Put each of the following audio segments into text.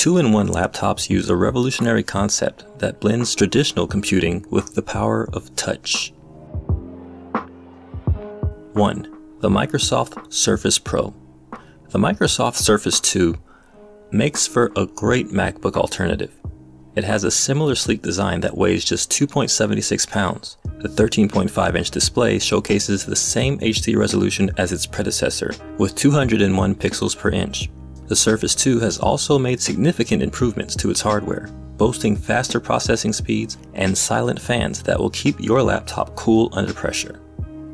Two-in-one laptops use a revolutionary concept that blends traditional computing with the power of touch. 1. The Microsoft Surface Pro. The Microsoft Surface 2 makes for a great MacBook alternative. It has a similar sleek design that weighs just 2.76 pounds. The 13.5-inch display showcases the same HD resolution as its predecessor, with 201 pixels per inch. The Surface 2 has also made significant improvements to its hardware, boasting faster processing speeds and silent fans that will keep your laptop cool under pressure.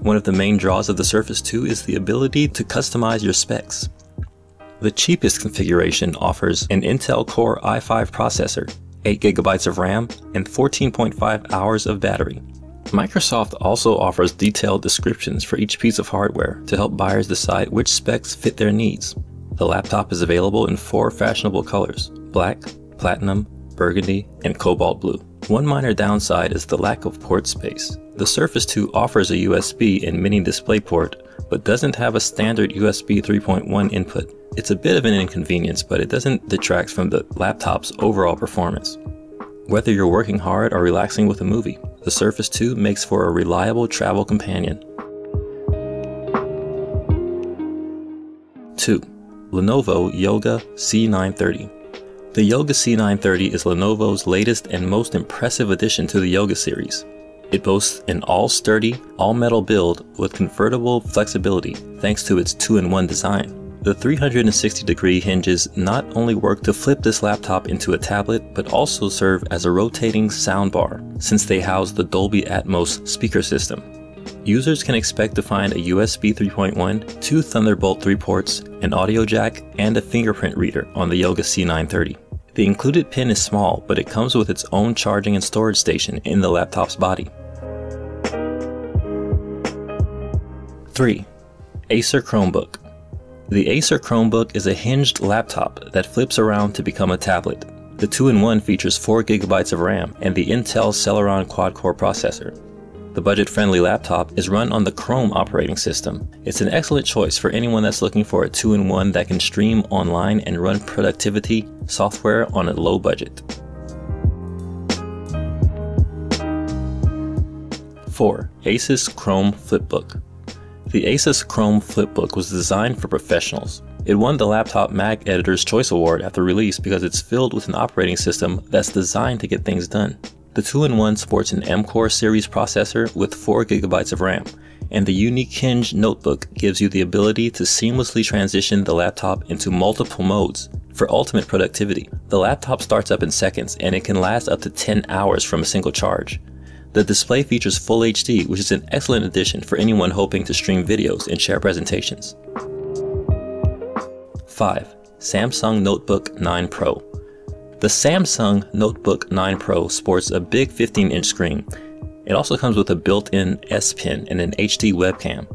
One of the main draws of the Surface 2 is the ability to customize your specs. The cheapest configuration offers an Intel Core i5 processor, 8 GB of RAM, and 14.5 hours of battery. Microsoft also offers detailed descriptions for each piece of hardware to help buyers decide which specs fit their needs. The laptop is available in 4 fashionable colors: black, platinum, burgundy, and cobalt blue. One minor downside is the lack of port space. The Surface 2 offers a USB and mini display port, but doesn't have a standard USB 3.1 input. It's a bit of an inconvenience, but it doesn't detract from the laptop's overall performance. Whether you're working hard or relaxing with a movie, the Surface 2 makes for a reliable travel companion. 2. Lenovo Yoga C930. The Yoga C930 is Lenovo's latest and most impressive addition to the Yoga series. It boasts an all-sturdy, all-metal build with convertible flexibility thanks to its two-in-one design. The 360-degree hinges not only work to flip this laptop into a tablet, but also serve as a rotating soundbar since they house the Dolby Atmos speaker system. Users can expect to find a USB 3.1, 2 Thunderbolt 3 ports, an audio jack, and a fingerprint reader on the Yoga C930. The included pin is small, but it comes with its own charging and storage station in the laptop's body. 3. Acer Chromebook. The Acer Chromebook is a hinged laptop that flips around to become a tablet. The 2-in-1 features 4 GB of RAM and the Intel Celeron quad-core processor. The budget-friendly laptop is run on the Chrome operating system. It's an excellent choice for anyone that's looking for a two-in-one that can stream online and run productivity software on a low budget. 4. Asus Chrome Flipbook. The Asus Chrome Flipbook was designed for professionals. It won the Laptop Mag Editor's Choice Award after release because it's filled with an operating system that's designed to get things done. The 2-in-1 sports an M-Core series processor with 4 GB of RAM, and the unique hinge notebook gives you the ability to seamlessly transition the laptop into multiple modes for ultimate productivity. The laptop starts up in seconds, and it can last up to 10 hours from a single charge. The display features Full HD, which is an excellent addition for anyone hoping to stream videos and share presentations. 5. Samsung Notebook 9 Pro. The Samsung Notebook 9 Pro sports a big 15-inch screen. It also comes with a built-in S Pen and an HD webcam.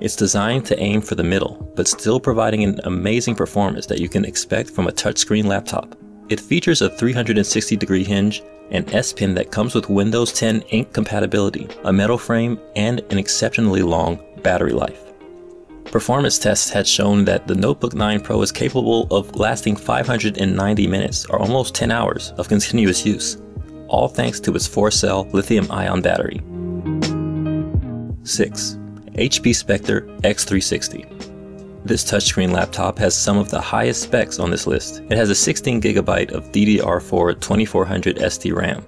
It's designed to aim for the middle, but still providing an amazing performance that you can expect from a touchscreen laptop. It features a 360-degree hinge, an S Pen that comes with Windows 10 ink compatibility, a metal frame, and an exceptionally long battery life. Performance tests had shown that the Notebook 9 Pro is capable of lasting 590 minutes, or almost 10 hours, of continuous use, all thanks to its 4-cell lithium-ion battery. 6. HP Spectre X360. This touchscreen laptop has some of the highest specs on this list. It has a 16 GB of DDR4 2400 SD RAM,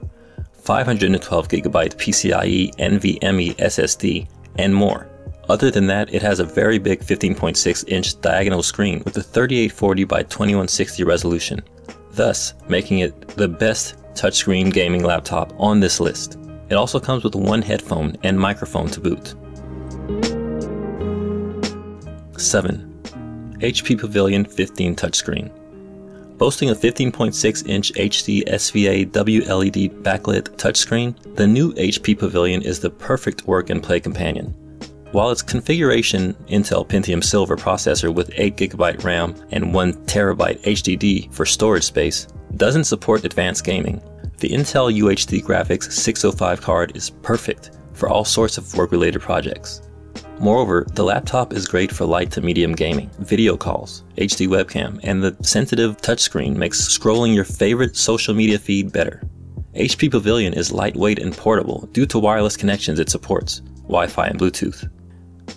512 GB PCIe NVMe SSD, and more. Other than that, it has a very big 15.6-inch diagonal screen with a 3840 by 2160 resolution, thus making it the best touchscreen gaming laptop on this list. It also comes with one headphone and microphone to boot. 7. HP Pavilion 15 touchscreen. Boasting a 15.6-inch HD SVA WLED backlit touchscreen, the new HP Pavilion is the perfect work and play companion. While its configuration Intel Pentium Silver processor with 8 GB RAM and 1 TB HDD for storage space doesn't support advanced gaming, the Intel UHD Graphics 605 card is perfect for all sorts of work-related projects. Moreover, the laptop is great for light to medium gaming, video calls, HD webcam, and the sensitive touchscreen makes scrolling your favorite social media feed better. HP Pavilion is lightweight and portable due to wireless connections it supports, Wi-Fi and Bluetooth.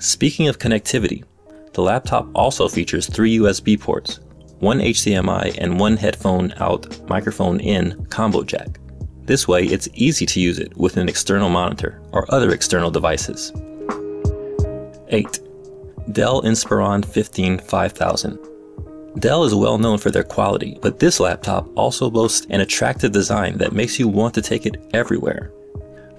Speaking of connectivity, the laptop also features 3 USB ports, 1 HDMI and 1 headphone out, microphone in combo jack. This way it's easy to use it with an external monitor or other external devices. 8. Dell Inspiron 15 5000. Dell is well known for their quality, but this laptop also boasts an attractive design that makes you want to take it everywhere.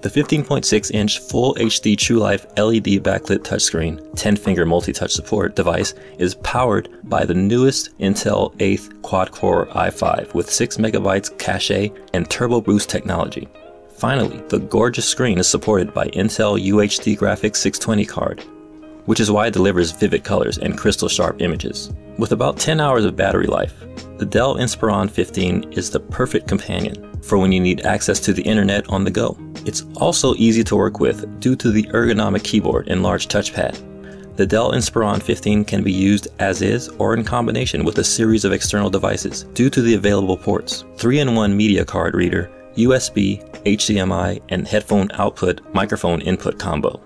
The 15.6-inch Full HD True Life LED backlit touchscreen 10-finger multi-touch support device is powered by the newest Intel 8th quad-core i5 with 6 MB cache and Turbo Boost technology. Finally, the gorgeous screen is supported by Intel UHD Graphics 620 card, which is why it delivers vivid colors and crystal sharp images. With about 10 hours of battery life, the Dell Inspiron 15 is the perfect companion for when you need access to the internet on the go. It's also easy to work with due to the ergonomic keyboard and large touchpad. The Dell Inspiron 15 can be used as is or in combination with a series of external devices due to the available ports, 3-in-1 media card reader, USB, HDMI, and headphone output microphone input combo.